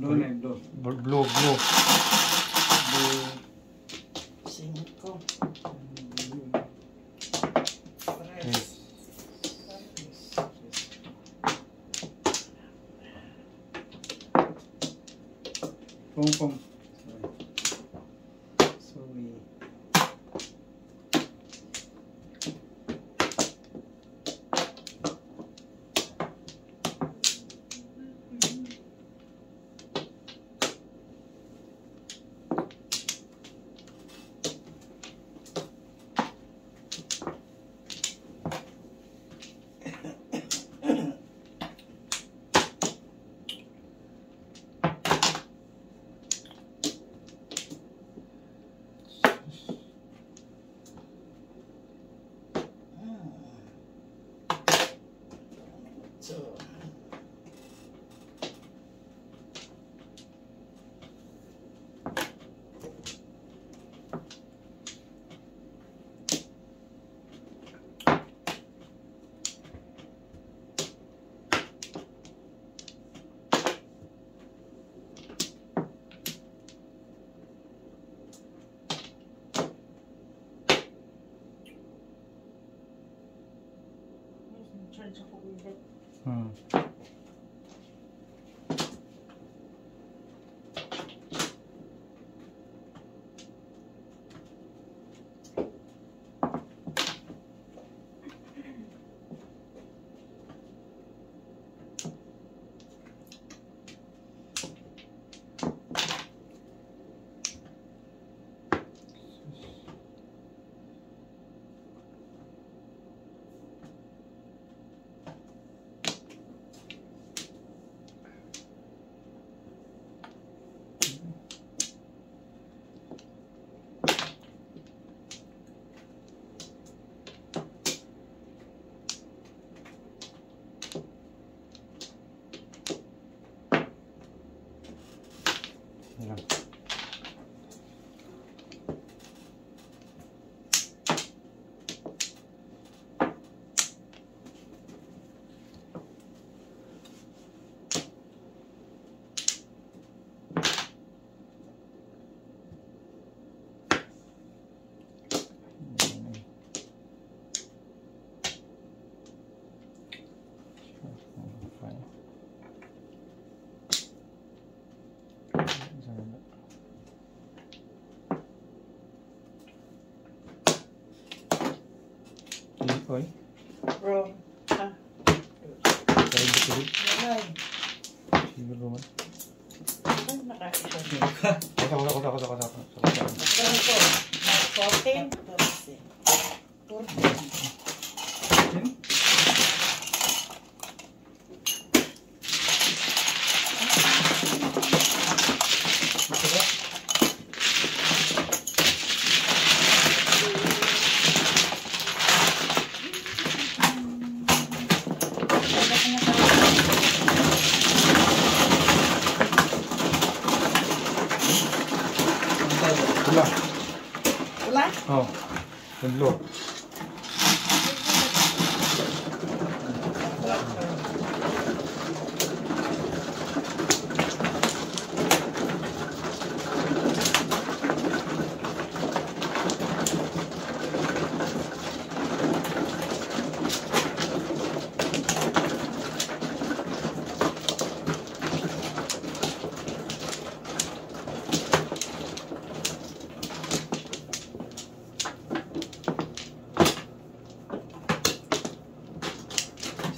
blow. Oi. Bro. Ha.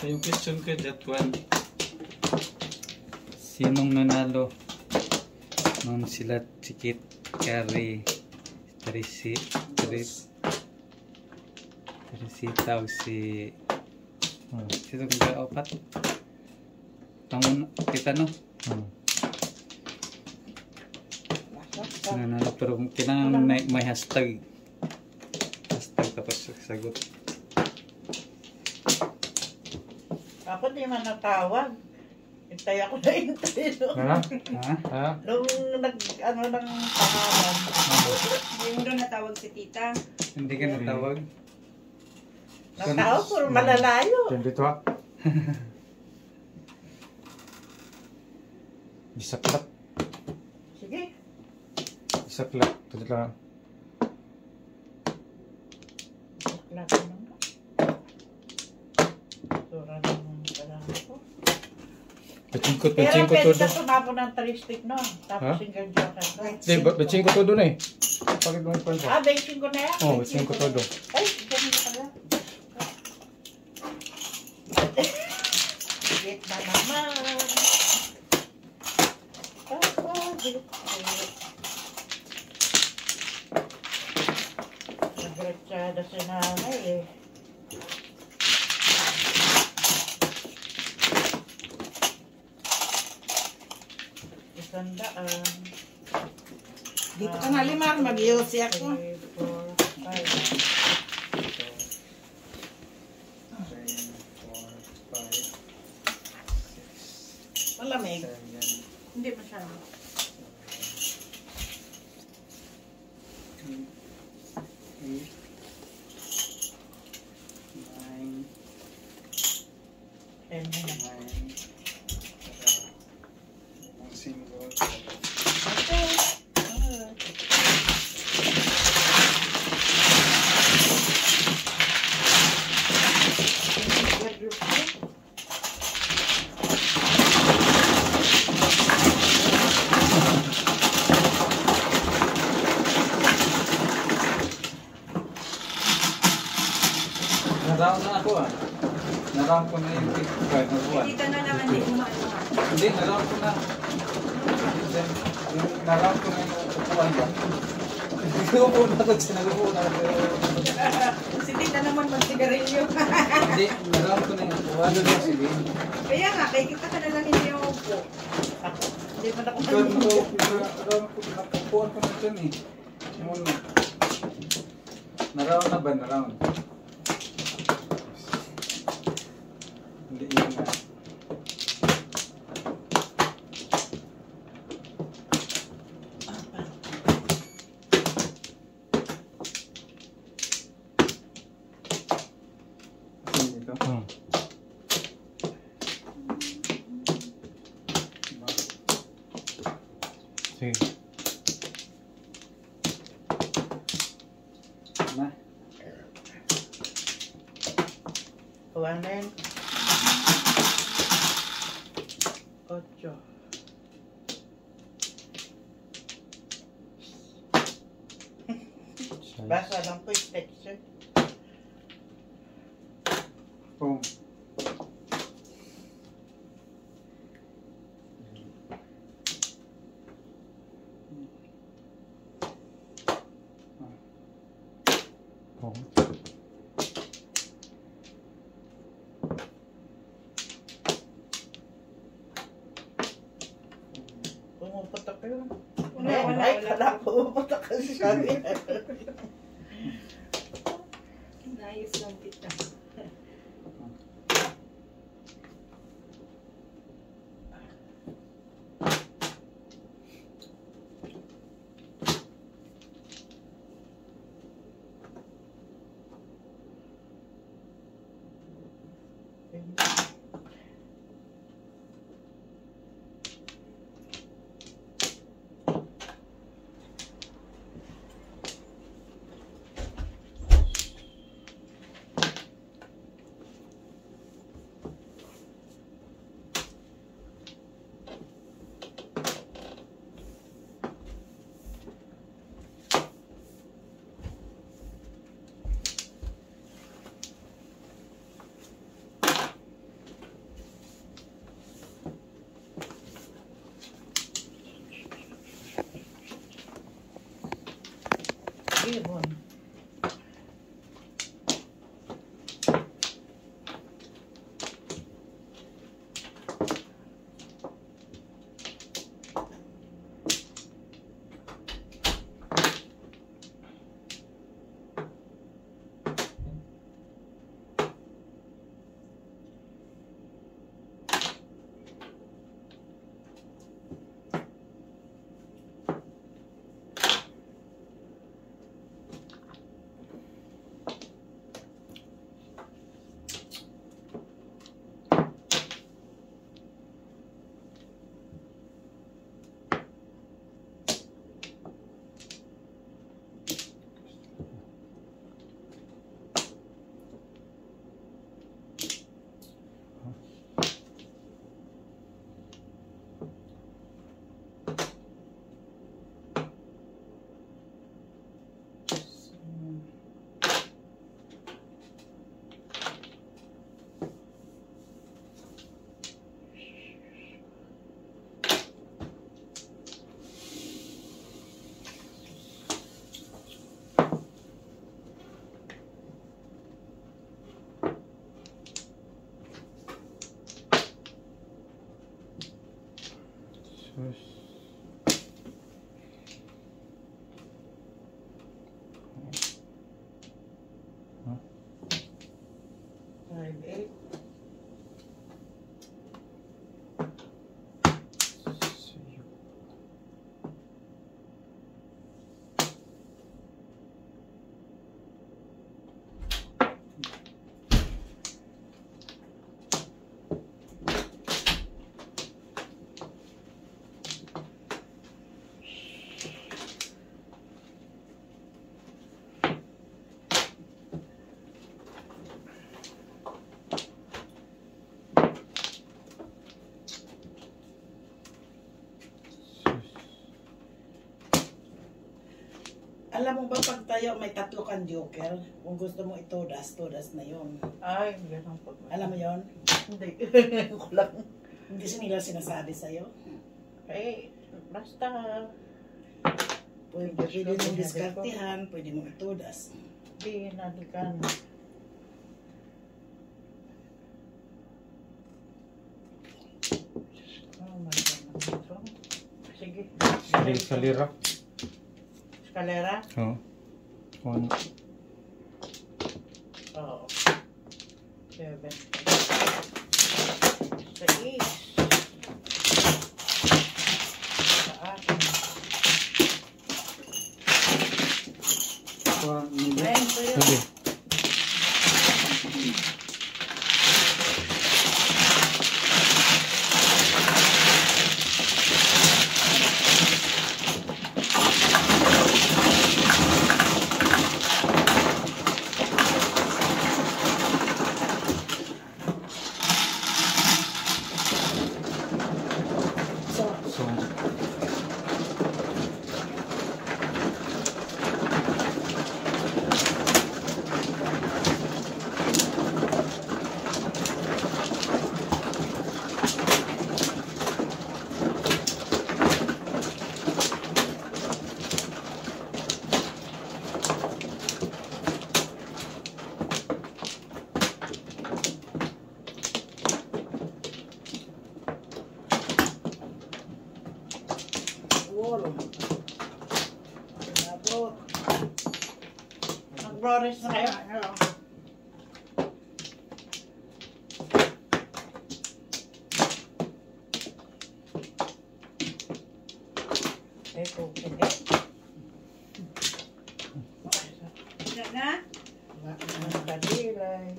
So yung question ko, that one, sinong nanalo nung sila Chiquit, Carrie, Teresita o si sino kaya opat? Tangon kita no? Nanalo pero kailangan may hashtag tapos sagot. Ako di man natawag. Hintay ako na hintay. Nung nang pangalan. Hindi mo doon natawag si tita. Hindi ka natawag? Natawag, puro malalayo. Hindi to ha. Bisaklat. Isaklak tulad na. Paching ko to doon. Pero ng talistik no. Tapos single joker doon. Hindi, paching ko to doon eh. Ah, paching ko na yan? Oo, paching ko to doon. Ay, ganyan pala. Bilit na naman. Nagratsada si nanay eh. Dito ka na limar, mag-iusi ako. Malamig. Hindi masyado. Naround na ako ah. Naround ko na yung kahit na buwan. Dito na naman din kumain. Hindi, naround ko na. Naround ko na yung buwan ba? Hindi ko muna ako dyan. Nagpunan ako. Hindi na naman magsigarilyo. Hindi, naround ko na yung buwan. Ano na si Lynn? Kaya nga, kaya kita ka na lang hindi yung upo. Ako? Hindi pa na ko. Naround ko na dyan eh. Muna. Naround na ba? Naround. Hindi yun na. Sige. Na. Kuha na yun. 8 basa lang po yung texture. Boom. Pumuputak ka yun. Ay, kala pumuputak ka siya. Naayos lang kita. Ibon. first. Huh? 9, 8. Alam mo ba pag tayo may 3 kang joker, kung gusto mo itodas na yon. Ay, ganun po. Alam mo yon? Hindi. Kulang. Hindi nila sinasabi sa'yo? Eh, basta. Pwede mong diskartihan, pwede mong itodas. Hindi, nadikan. Oh my God. Sige. Salira. Kalera? Oo. One. Oo. 7. 6. Sa akin. 1, 9. Sige. Brownish na kayo. Ito, hindi. Ito na? Nakadilay.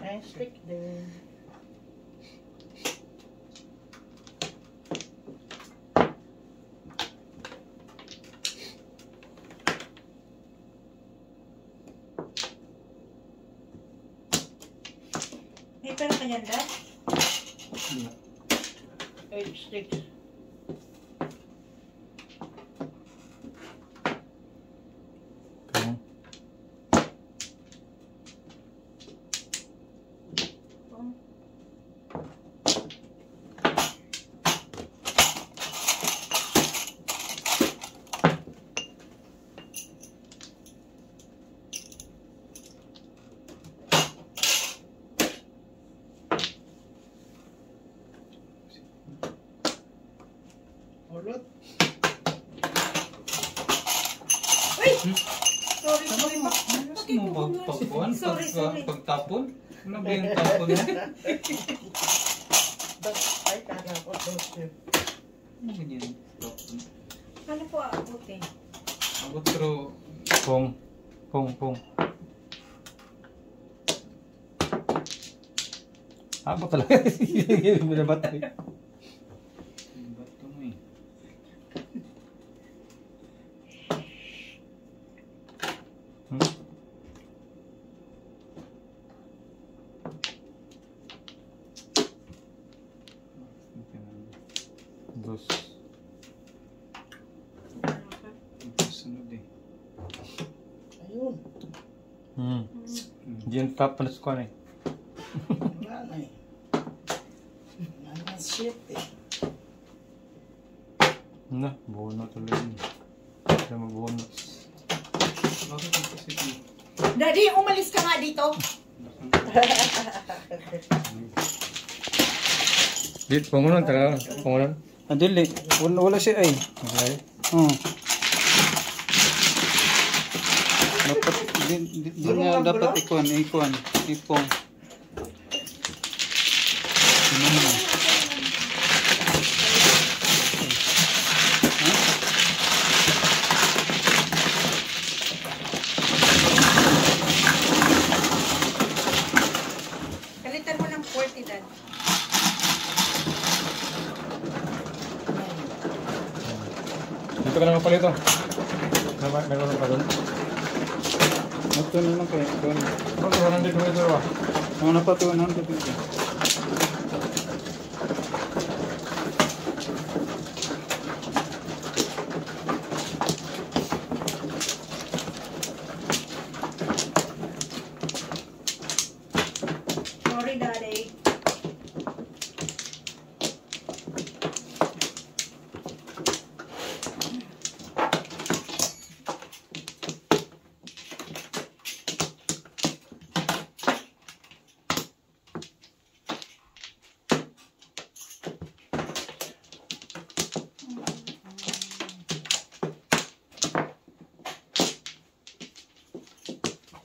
Nice trick there. May pera ka yan, Dad? Yeah. 8 sticks. Sorry. Pagtapon? Ano ba yung tapon na? Ay, kaya ako. Ano ba yung tapon? Ano po abot eh? Abot pero... Pong. Abot talaga. Binabat ko eh. Binabat ko mo eh. Terus sunod eh. Ayun. Diyan top na sa kwan eh. Wala na eh. Wala na shit eh. Na, buo na tuloy yun. Kaya mag-bonus. Bakit ang kasi dito? Daddy, umalis ka nga dito. Dito, pangunan talaga. Pangunan. Andili. Wala siya ay. Okay. Dapat, di nga dapat ikuan. Ipong. Dito ka naman pala ito. Meron pa doon. Ito na lang kayo. $200 ba? Ano na pa $200. Sorry, Daddy.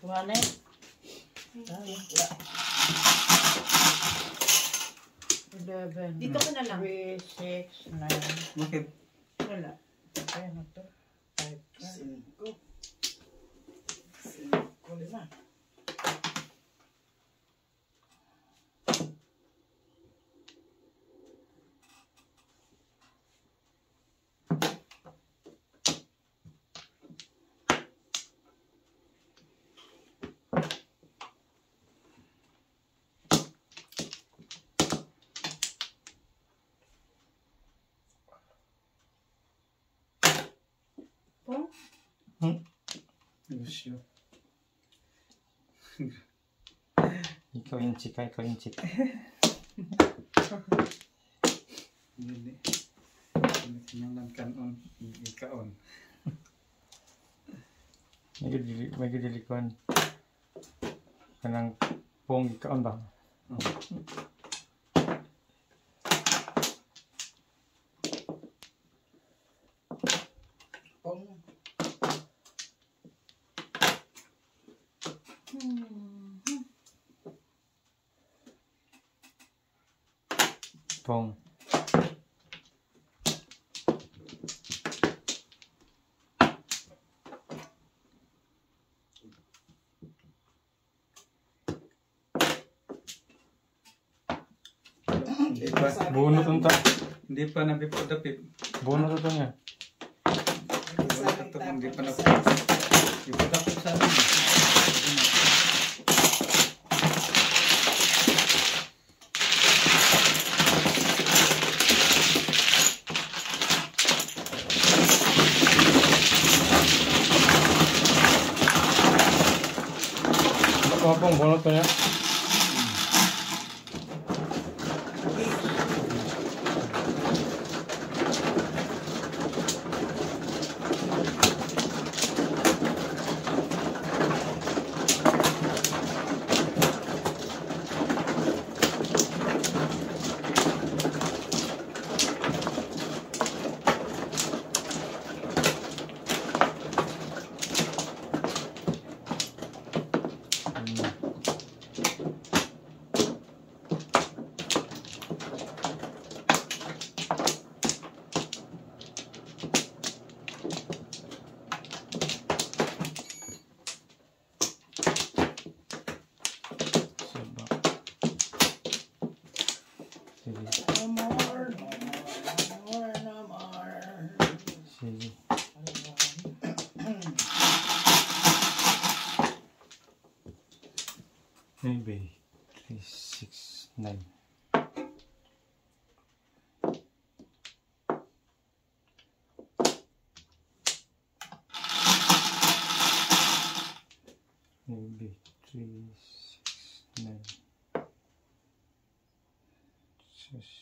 One it. Dito ko na lang. 3, 6, 9. Bakit? Wala. Kaya na to. 5, 5. 5, 5. Lima. Lucio. Ikaw yung chika, ikaw yung chika. Hindi. Sinangan kanon, hindi kaon. Magigilikuan. Kanang pong kaon ba? Pong. Bonus unta. Hindi pa napipodapip. Bonus ito niya. Hindi pa napipodapip sa amin. Pong bonot niya. Maybe 3, 6, 9. 3, 6, 9. Just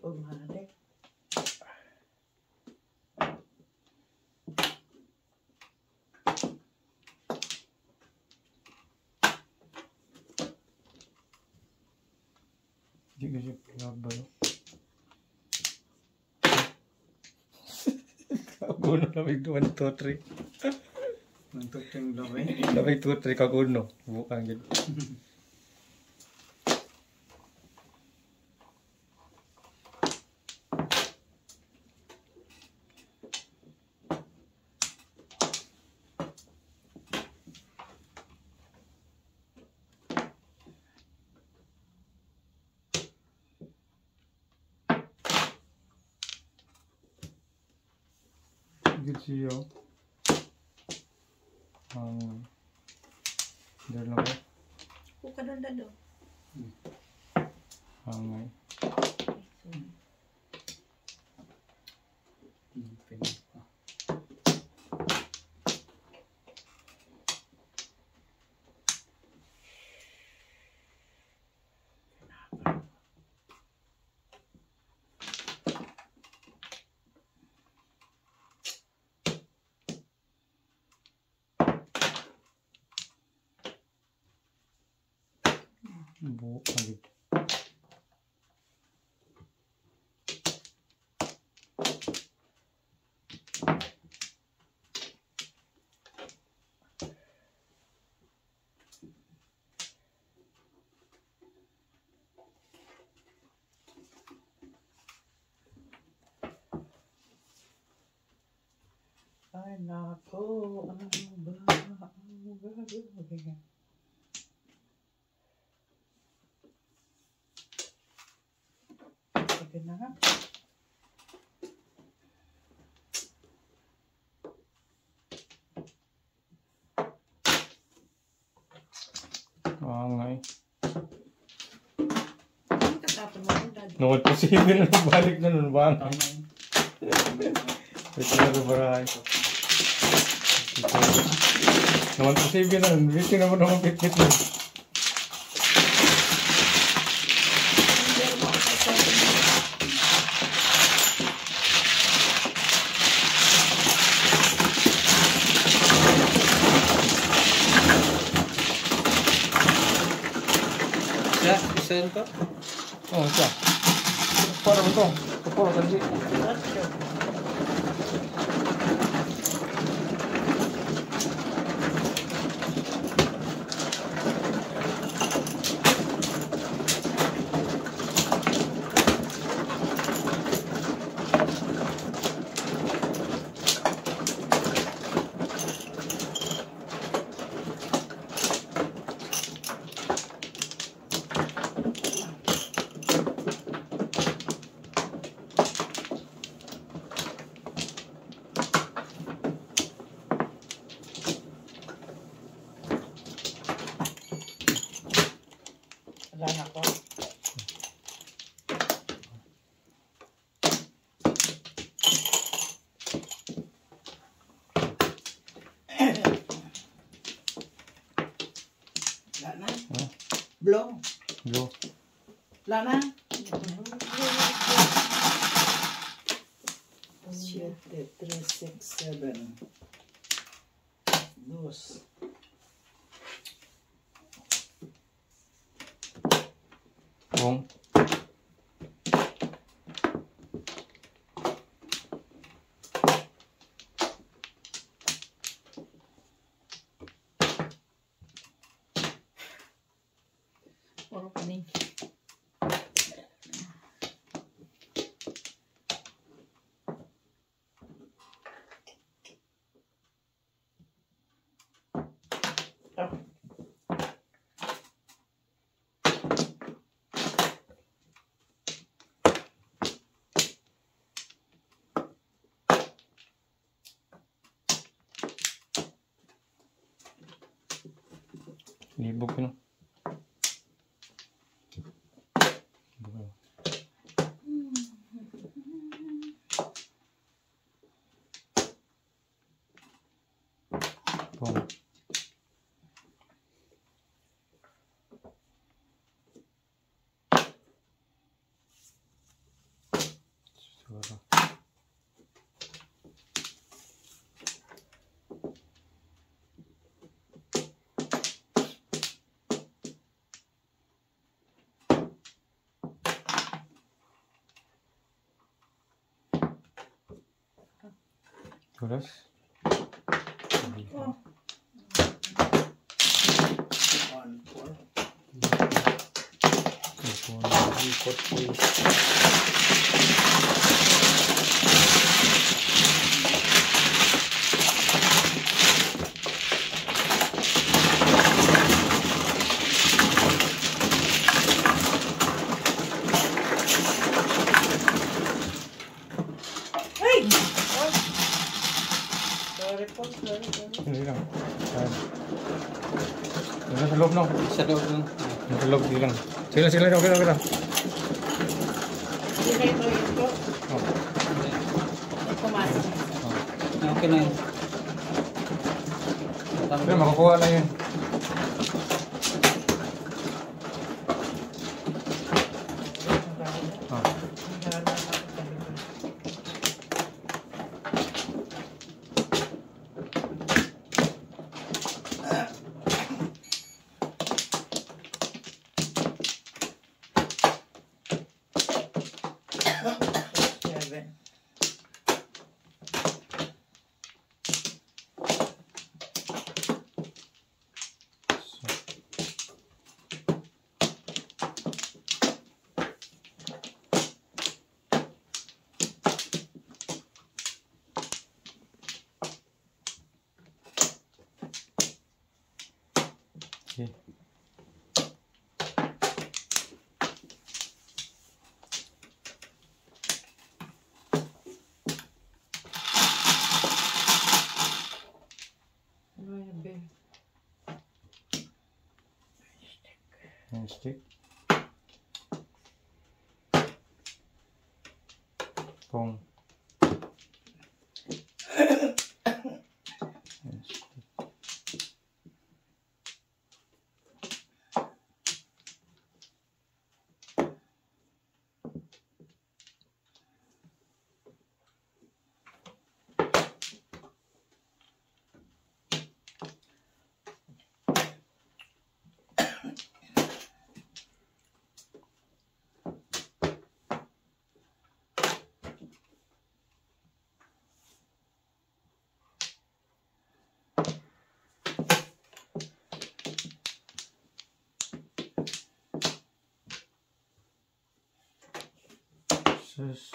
Pomade. Diga de cabelo. Kaguno na big 1, 2, 3. 1, 2, 3 na big. Na big 2, 3 kaguno. Bukan gitu. Kecil yo, dalam apa? Bukan dalam. Angai. Bu alit. I'm not cool. I'm Nah, ngay. Nood posible na balik na nun ba? Ito na rubaray. Nood posible na nun. Bitin na mo naman pit-pit na. Sento. Oh, ya. Para betul. Kepala kan sih. Blow. Blow. Lana. Blow. 7, 3, 6, 7. those. Wrong. Libog ko na. Boom. Terus sila okay na. Okay na yun. Pero makakuha na yun. Stick. Boom. This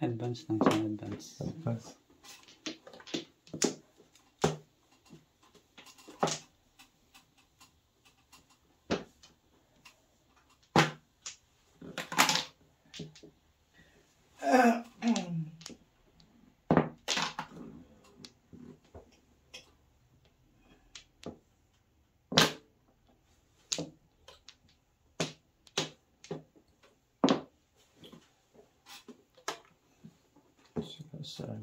advance, nice and advance. Advance. So.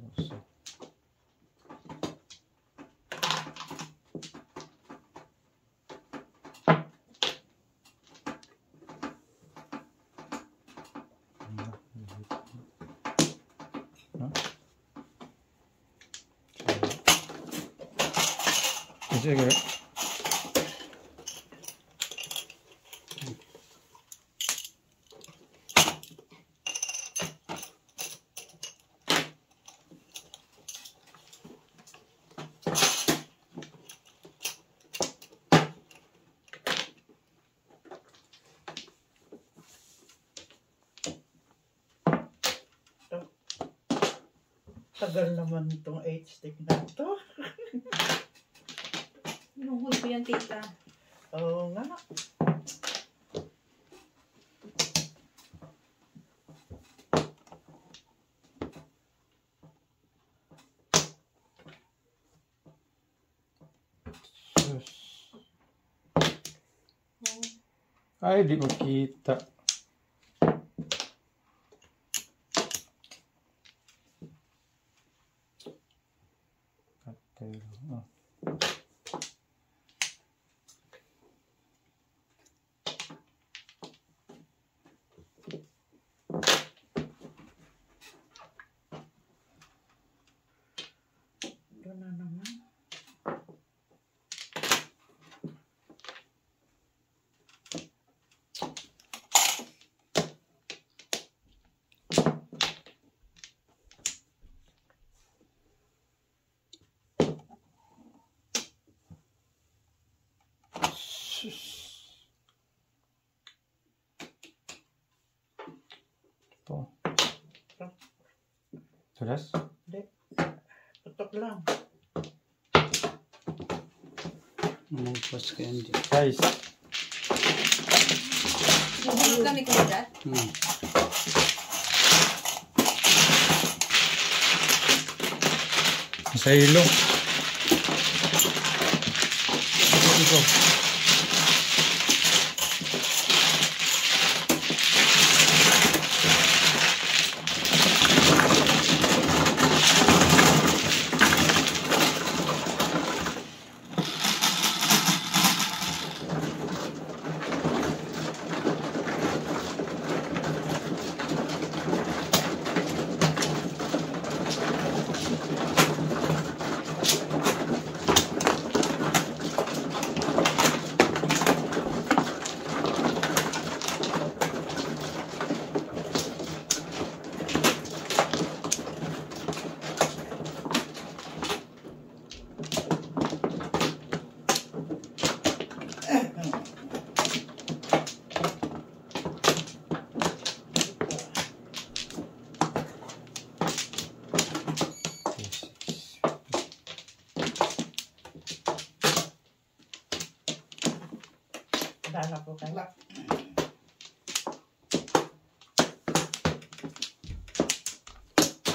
configure it. Tagal naman itong 8 stick na ito. Nunghul ko yan, tita. Oo nga. Sus. Ay, di makita. Ito. Tulas? Hindi. Tutok lang. Umagpas ka yan dyan. Guys. Buhulog kami ko dyan? Sa ilong. Ito.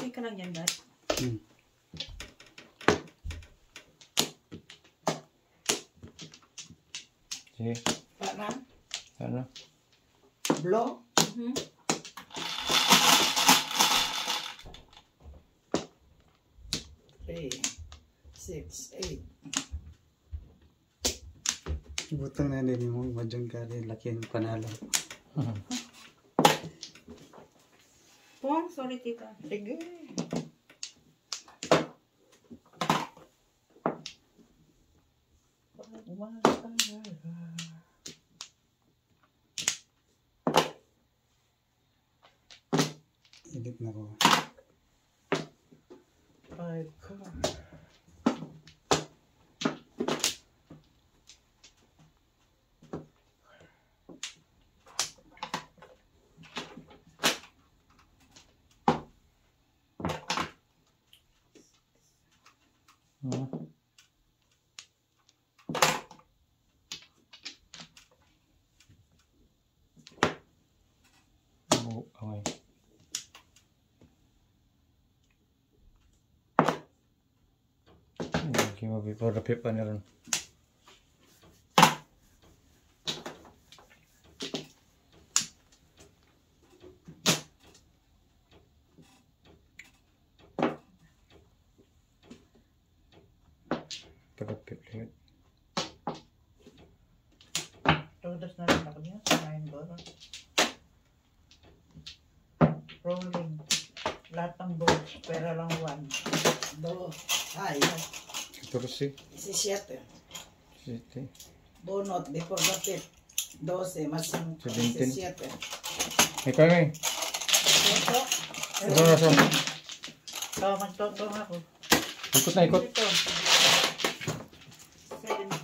Hindi ka lang yan, Dad. Sige. Parang? Ano? Blow? Three, six, eight. Butang na din yung madyang kari, laki yung panalo. Pong, sorry tita. Sige. Edit na ko. Ay, God. Kaya before the paper na rin. Todas na rin ako niya. Rolling. Lahat ng boats. Pera lang one. Dos. Ay. 17. 7. Donut de Forgatep. 12 más 5. 17. Me cae. Eso no son. Toma, toma, toma. Ikot na ikot. 17.